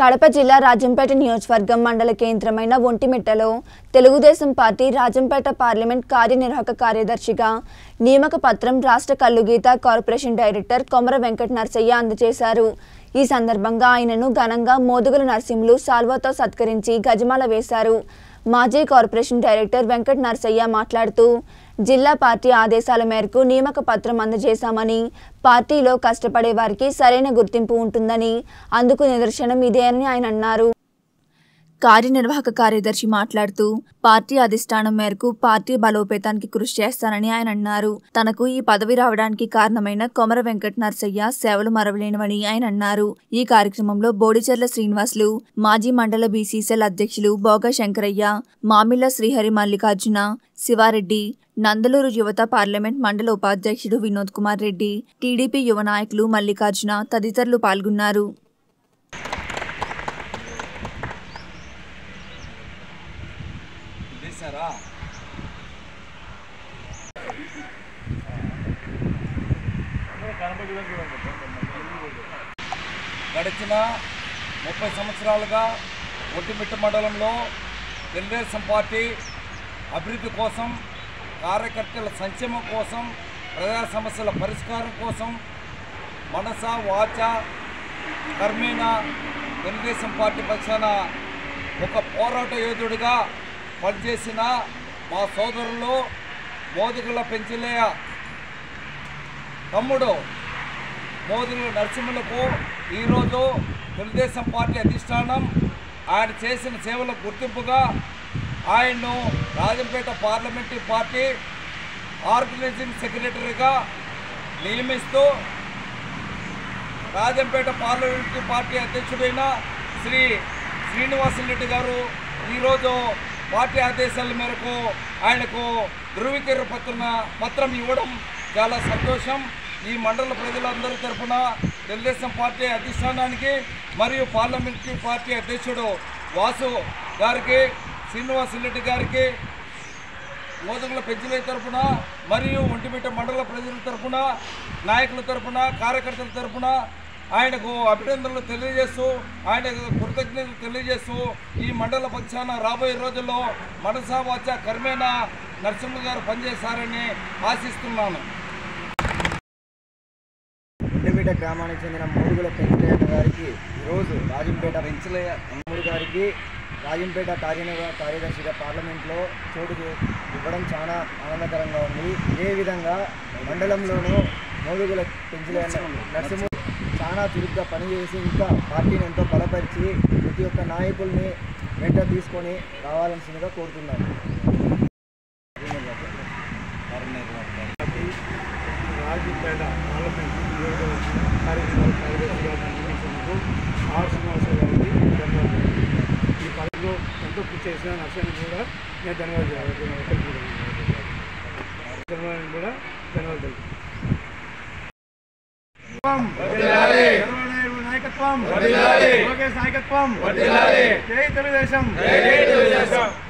కడప జిల్లా రాజంపేట నియోజకవర్గం మండల కేంద్రమైన ఒంటిమిట్టలో తెలుగుదేశం పార్టీ రాజంపేట పార్లమెంట్ కార్యనిర్వాహక కార్యదర్శిగా నియామక పత్రం రాష్ట్ర కల్లుగీత కార్పొరేషన్ డైరెక్టర్ కొమర వెంకట నరసయ్య అందజేశారు। ఈ సందర్భంగా ఆయనను ఘనంగా మోదుగుల నరసింహులు సాల్వాతో సత్కరించి గజమాల వేశారు। మాజీ కార్పొరేషన్ డైరెక్టర్ వెంకట నరసయ్య మాట్లాడుతూ జిల్లా పార్టీ ఆదేశాల మేరకు నియామక పత్రం అందజేశామని, పార్టీలో కష్టపడే వారికి సరైన గుర్తింపు ఉంటుందని, అందుకు నిదర్శనం ఇదే అని ఆయన అన్నారు। కార్యనిర్వాహక కార్యదర్శి మాట్లాడుతూ పార్టీ అధిష్టానం మేరకు పార్టీ బలోపేతానికి కృషి చేస్తానని ఆయన అన్నారు। తనకు ఈ పదవి రావడానికి కారణమైన కొమర వెంకట నరసయ్య సేవలు మరవలేనివని ఆయన అన్నారు। ఈ కార్యక్రమంలో బోడిచెర్ల శ్రీనివాసులు, మాజీ మండల బీసీసీఎల్ అధ్యక్షులు బోగా శంకరయ్య, మామిళ్ళ శ్రీహరి, మల్లికార్జున, శివారెడ్డి, నందలూరు యువత పార్లమెంట్ మండల ఉపాధ్యక్షుడు వినోద్ కుమార్ రెడ్డి, టీడీపీ యువ నాయకులు మల్లికార్జున తదితరులు పాల్గొన్నారు। గడిచిన 30 సంవత్సరాలుగా ఒట్టిమిట్ట మండలంలో తెలుగుదేశం పార్టీ అభివృద్ధి కోసం, కార్యకర్తల సంక్షేమం కోసం, ప్రజా సమస్యల పరిష్కారం కోసం మనస వాచ కర్మేణ తెలుగుదేశం పార్టీ పక్షాన ఒక పోరాట యోధుడిగా పనిచేసిన మా సోదరులు మోదుగుల పెంచలేయ తమ్ముడు మోదుగుల నరసింహులకు ఈరోజు తెలుగుదేశం పార్టీ అధిష్టానం ఆయన చేసిన సేవలకు గుర్తింపుగా ఆయన్ను రాజంపేట పార్లమెంటరీ పార్టీ ఆర్గనైజింగ్ సెక్రటరీగా నియమిస్తూ రాజంపేట పార్లమెంటరీ పార్టీ అధ్యక్షుడైన శ్రీ శ్రీనివాసరెడ్డి గారు ఈరోజు పార్టీ ఆదేశాల మేరకు ఆయనకు ధృవీకరణ పత్రం ఇవ్వడం చాలా సంతోషం। ఈ మండల ప్రజలందరి తరఫున తెలుగుదేశం పార్టీ అధిష్టానానికి మరియు పార్లమెంటరీ పార్టీ అధ్యక్షుడు వాసు గారికి, శ్రీనివాసరెడ్డి గారికి, మోదుగుల పెంచలే తరఫున మరియు ఒంటిమిట్ట మండల ప్రజల తరఫున, నాయకుల తరఫున, కార్యకర్తల తరఫున ఆయనకు అభినందనలు తెలియజేస్తూ, ఆయనకు కృతజ్ఞతలు తెలియజేస్తూ, ఈ మండల పక్షాన రాబోయే రోజుల్లో మనసా వాచ కర్మేణ నరసింహ గారు పనిచేశారని ఆశిస్తున్నాను। ఒంటిమిట్ట గ్రామానికి చెందిన మోదుగుల పెంచలే గారికి ఈరోజు రాజంపేట పెంచలే తమ్ముడు గారికి రాజంపేట కార్యదర్శిగా పార్లమెంట్లో చోటు ఇవ్వడం చాలా ఆనందకరంగా ఉంది। అదేవిధంగా మండలంలోనూ మోదుగుల పెంచలే నరసింహ చాలా చురుగ్గా పనిచేసి ఇంకా పార్టీని ఎంతో బలపరిచి ప్రతి ఒక్క నాయకుల్ని వెంట తీసుకొని రావాల్సిందిగా కోరుతున్నాను। రాజంపేట పార్లమెంట్ కార్యదర్శిగా నియమించినందుకు శ్రీనివాసరావు గారికి ధన్యవాదాలు। ఈ పదవిలో ఎంతో కృషి చేసిన నరసింహ కూడా నేను ధన్యవాదాలు నాయకత్వం। జై తెలుగుదేశం।